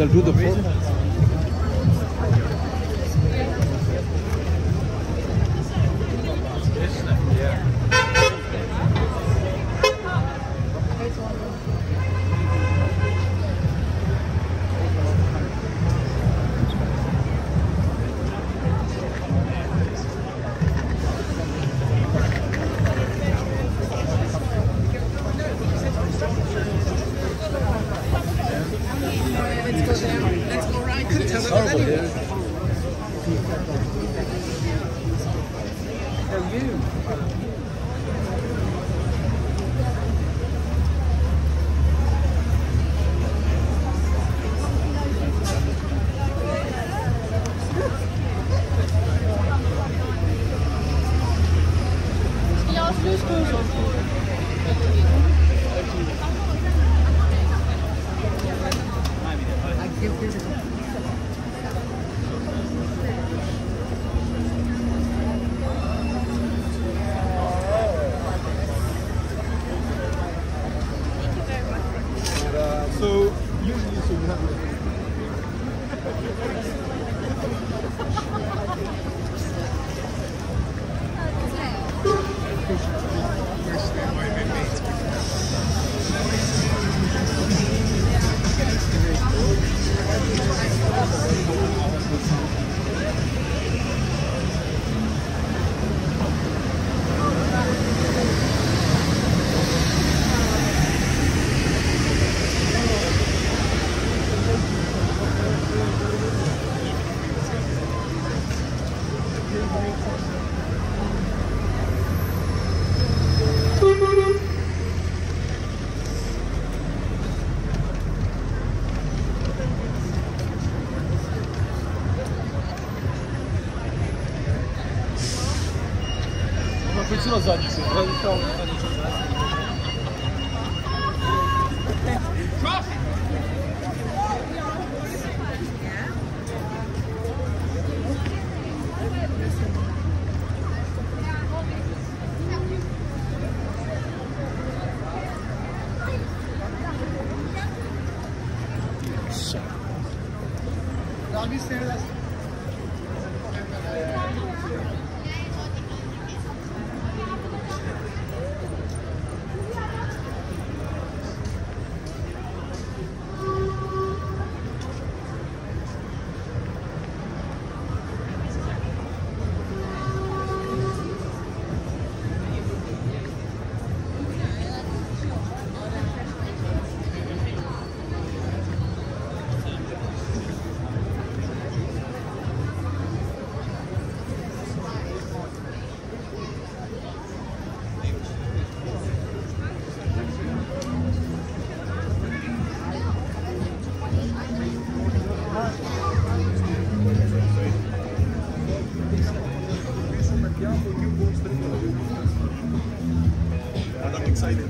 They'll do the food. Хватило задницы, пролетал. I'm excited.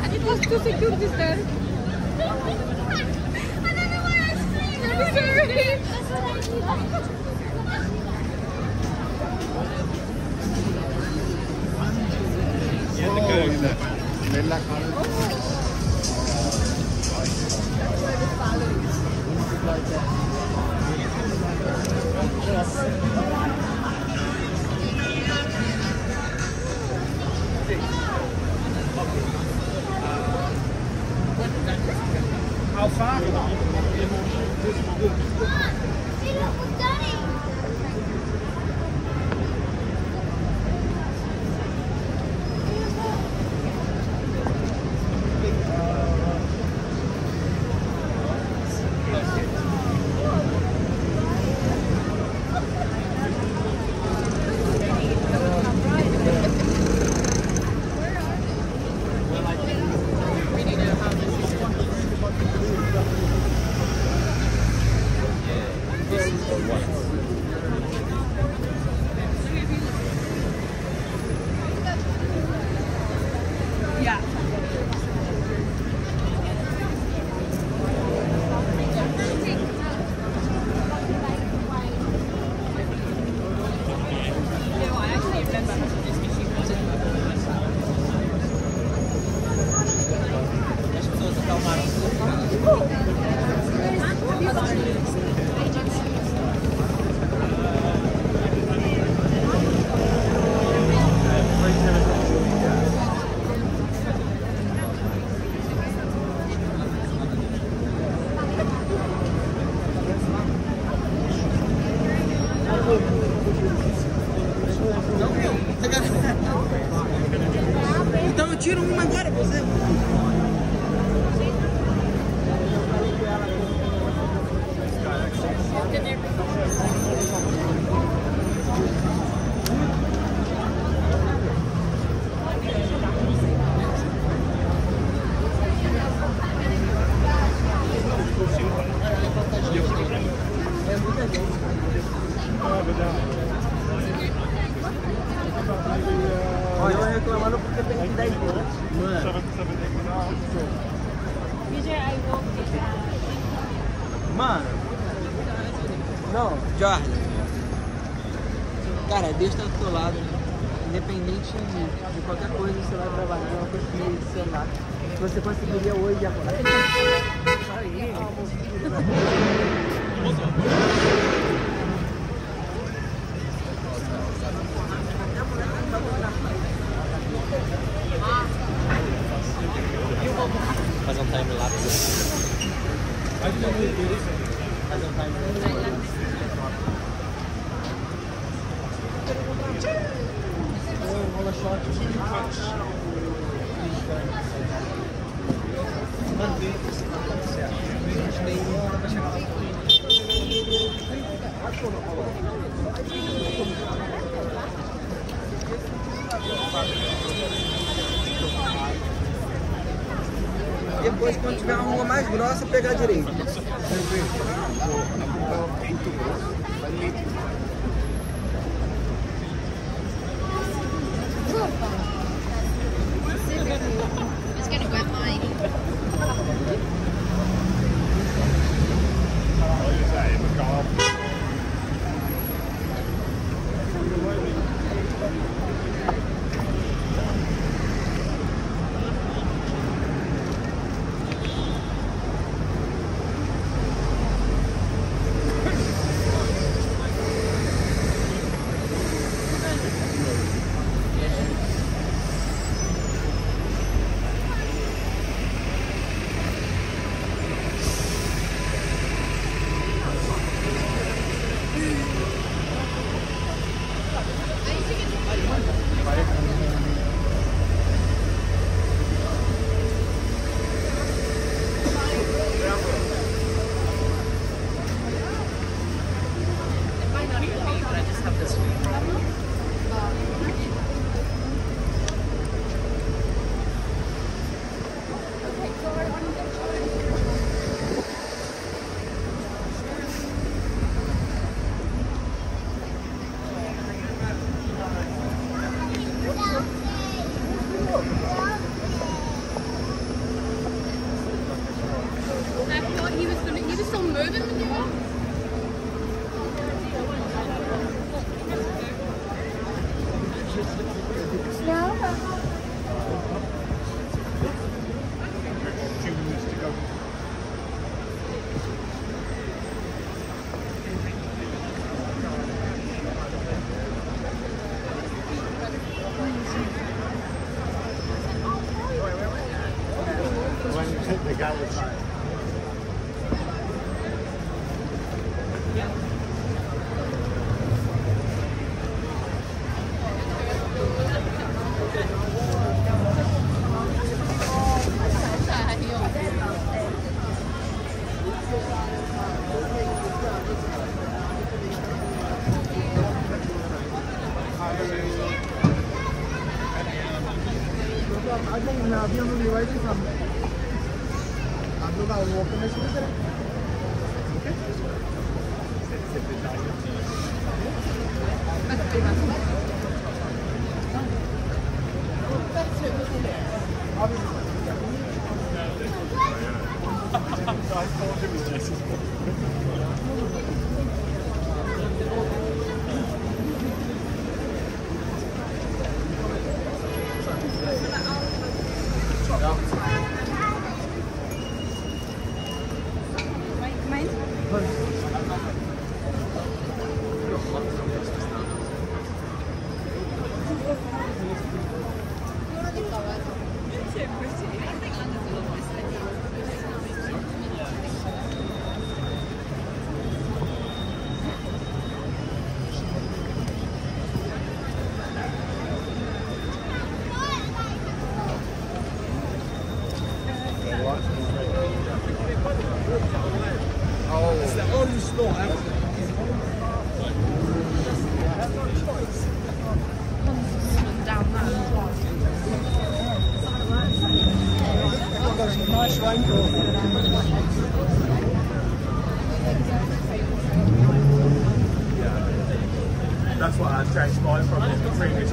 And it was too secure this time. I don't know why I screamed. I'm sorry. That's what I need. How far? See what we've done. Então eu tiro uma agora, por exemplo. Reclamando porque tem que dar embora. Mano, não, Jordan, cara, Deus tá do teu lado, né? Independente de qualquer coisa, você vai trabalhar, é uma coisa meio do seu lado. Você conseguiria hoje agora. Aí, fazer um time lapse. Depois, quando tiver uma rua mais grossa, pegar direito. It's I think now we are going to be writing some. I'm going to walk in this winter. Okay? I thought it was Jesus. That's what I've changed mine from the previous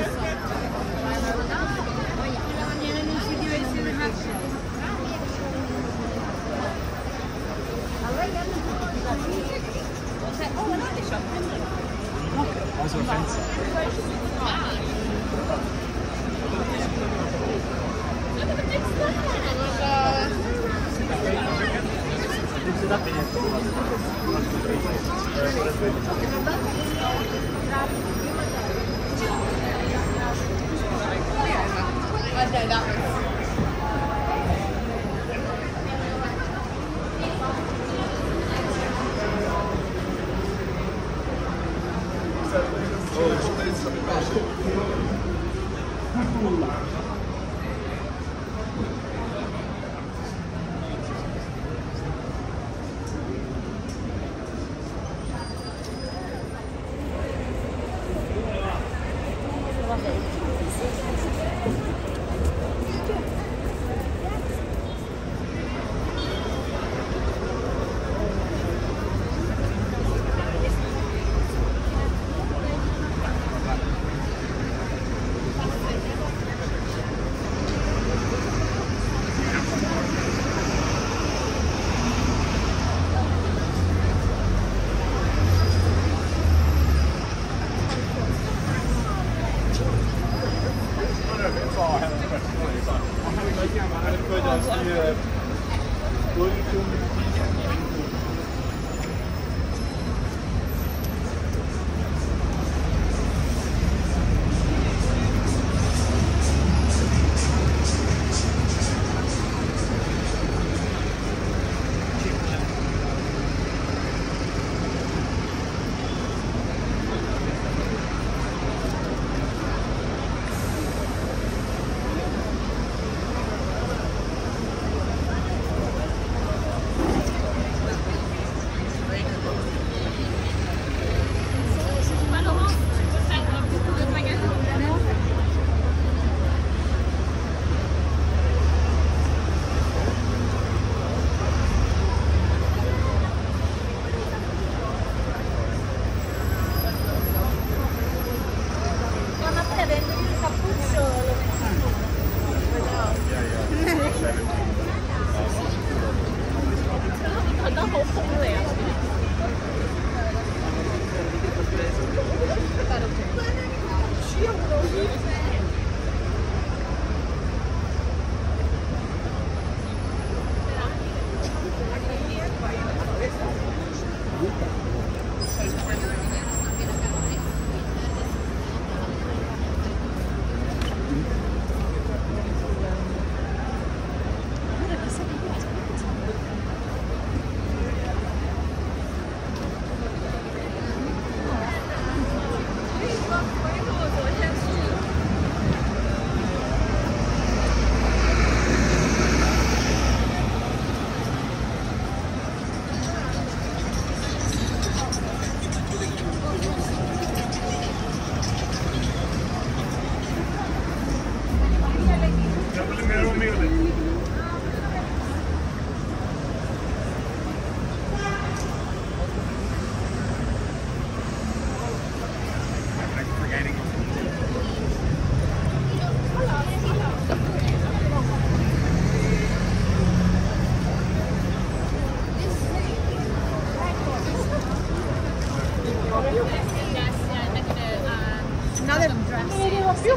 Più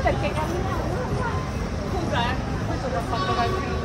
perché camminavo, scusa questo l'ho fatto da qui.